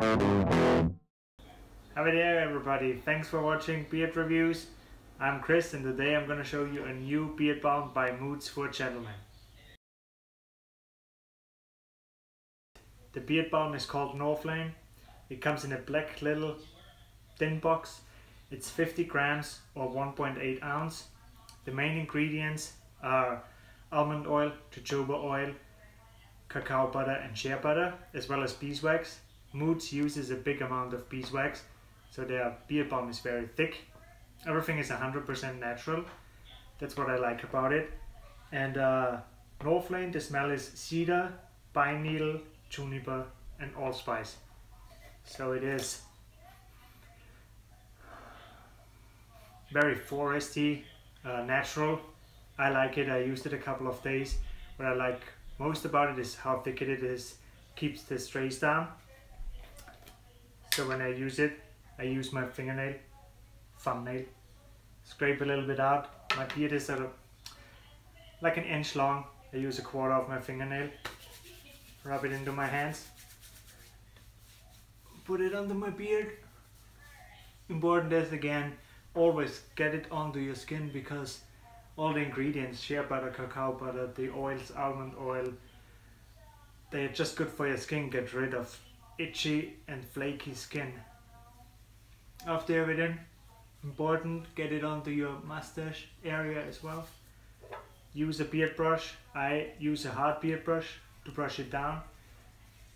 Hi there everybody, thanks for watching Beard Reviews. I'm Chris and today I'm going to show you a new beard balm by Mootes for Gentlemen. The beard balm is called North Laine. It comes in a black little thin box. It's 50 grams or 1.8 ounce. The main ingredients are almond oil, jojoba oil, cacao butter and shea butter, as well as beeswax. Mootes uses a big amount of beeswax, so their beard balm is very thick. Everything is 100% natural. That's what I like about it. And North Laine, the smell is cedar, pine needle, juniper and allspice. So it is very foresty, natural. I like it. I used it a couple of days. What I like most about it is how thick it is, keeps the strays down. So when I use it, I use my fingernail, thumbnail, scrape a little bit out. My beard is sort of like an inch long. I use a quarter of my fingernail, rub it into my hands, put it under my beard. Important is, again, always get it onto your skin, because all the ingredients, shea butter, cacao butter, the oils, almond oil, they are just good for your skin, get rid of itchy and flaky skin. After everything, important, get it onto your mustache area as well. Use a beard brush. I use a hard beard brush to brush it down.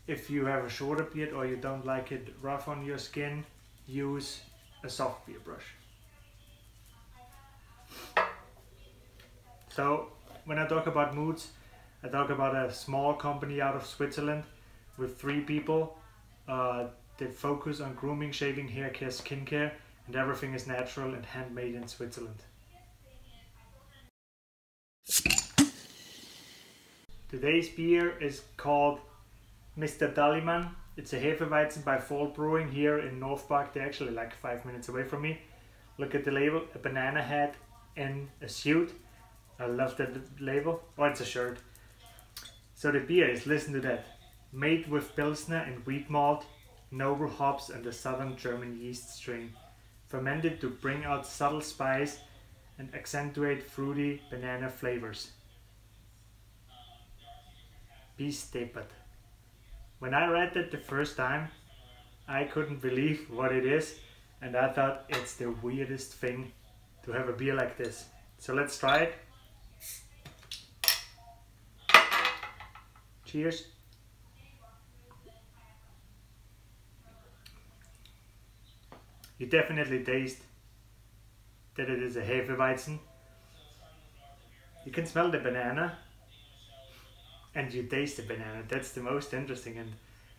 If you have a shorter beard or you don't like it rough on your skin, use a soft beard brush. So when I talk about Mootes, I talk about a small company out of Switzerland with 3 people. They focus on grooming, shaving, hair care, skincare, and everything is natural and handmade in Switzerland. Today's beer is called Mr. Tallyman. It's a Hefeweizen by Fall Brewing here in North Park. They're actually like 5 minutes away from me. Look at the label, a banana head in a suit. I love that label. Oh, it's a shirt. So the beer is, listen to that, made with Pilsner and wheat malt, noble hops and a southern German yeast strain. Fermented to bring out subtle spice and accentuate fruity banana flavors. Be staped. When I read that the first time, I couldn't believe what it is, and I thought it's the weirdest thing to have a beer like this. So let's try it. Cheers. You definitely taste that it is a Hefeweizen. You can smell the banana and you taste the banana. That's the most interesting. And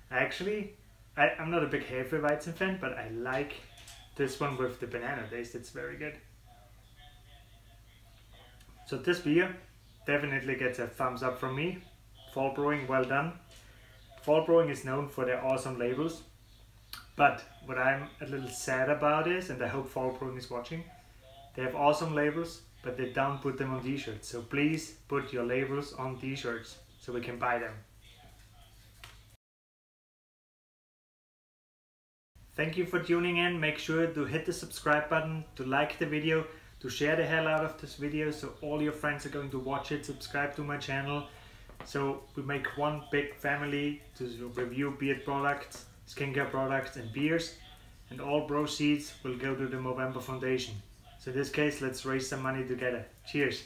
actually, I'm not a big Hefeweizen fan, but I like this one with the banana taste. It's very good. So this beer definitely gets a thumbs up from me. Fall Brewing, well done. Fall Brewing is known for their awesome labels, but what I'm a little sad about is, and I hope Fall Brewing is watching, they have awesome labels, but they don't put them on t-shirts. So please put your labels on t-shirts so we can buy them. Thank you for tuning in. Make sure to hit the subscribe button, to like the video, to share the hell out of this video so all your friends are going to watch it. Subscribe to my channel so we make one big family to review beard products, skincare products and beers, and all proceeds will go to the Movember Foundation. So in this case, let's raise some money together. Cheers!